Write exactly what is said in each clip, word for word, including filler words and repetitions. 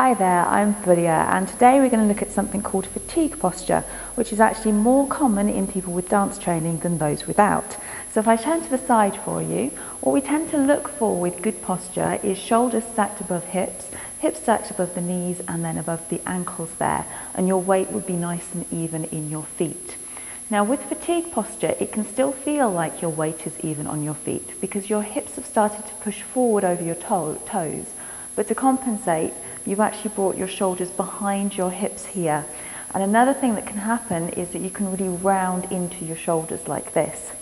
Hi there, I'm Fulya, and today we're going to look at something called fatigue posture, which is actually more common in people with dance training than those without. So if I turn to the side for you, what we tend to look for with good posture is shoulders stacked above hips, hips stacked above the knees and then above the ankles there, and your weight would be nice and even in your feet. Now with fatigue posture, it can still feel like your weight is even on your feet because your hips have started to push forward over your toe toes, but to compensate, you've actually brought your shoulders behind your hips here. And another thing that can happen is that you can really round into your shoulders like this.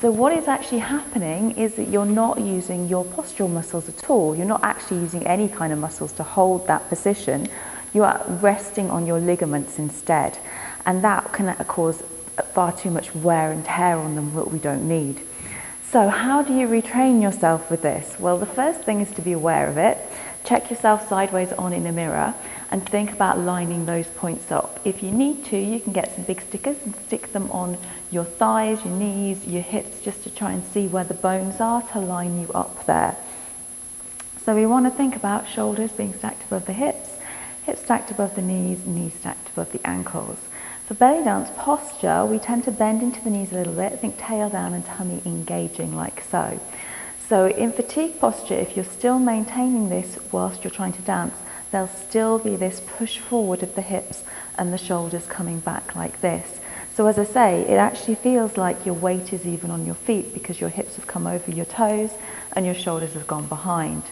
So what is actually happening is that you're not using your postural muscles at all. You're not actually using any kind of muscles to hold that position. You are resting on your ligaments instead. And that can cause far too much wear and tear on them that we don't need. So how do you retrain yourself with this? Well, the first thing is to be aware of it. Check yourself sideways on in a mirror and think about lining those points up. If you need to, you can get some big stickers and stick them on your thighs, your knees, your hips, just to try and see where the bones are to line you up there. So we want to think about shoulders being stacked above the hips, hips stacked above the knees, knees stacked above the ankles. For belly dance posture, we tend to bend into the knees a little bit, think tail down and tummy engaging like so. So in fatigue posture, if you're still maintaining this whilst you're trying to dance, there'll still be this push forward of the hips and the shoulders coming back like this. So as I say, it actually feels like your weight is even on your feet because your hips have come over your toes and your shoulders have gone behind.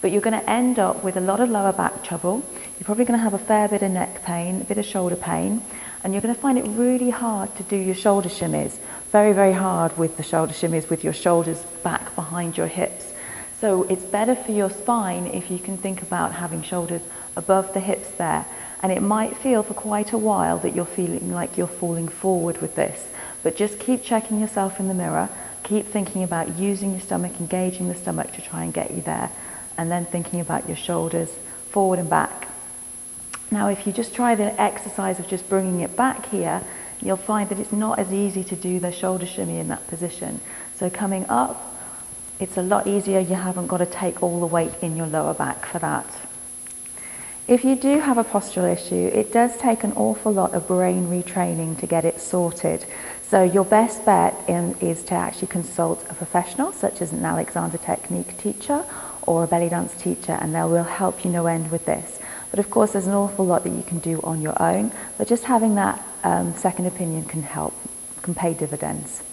But you're going to end up with a lot of lower back trouble. You're probably going to have a fair bit of neck pain, a bit of shoulder pain, and you're going to find it really hard to do your shoulder shimmies. Very, very hard with the shoulder shimmies with your shoulders back behind your hips. So it's better for your spine if you can think about having shoulders above the hips there. And it might feel for quite a while that you're feeling like you're falling forward with this. But just keep checking yourself in the mirror. Keep thinking about using your stomach, engaging the stomach to try and get you there. And then thinking about your shoulders forward and back. Now, if you just try the exercise of just bringing it back here, you'll find that it's not as easy to do the shoulder shimmy in that position. So coming up, it's a lot easier. You haven't got to take all the weight in your lower back for that. If you do have a postural issue, it does take an awful lot of brain retraining to get it sorted. So your best bet in, is to actually consult a professional, such as an Alexander Technique teacher or a belly dance teacher, and they will help you no end with this. But of course, there's an awful lot that you can do on your own, but just having that um, second opinion can help, can pay dividends.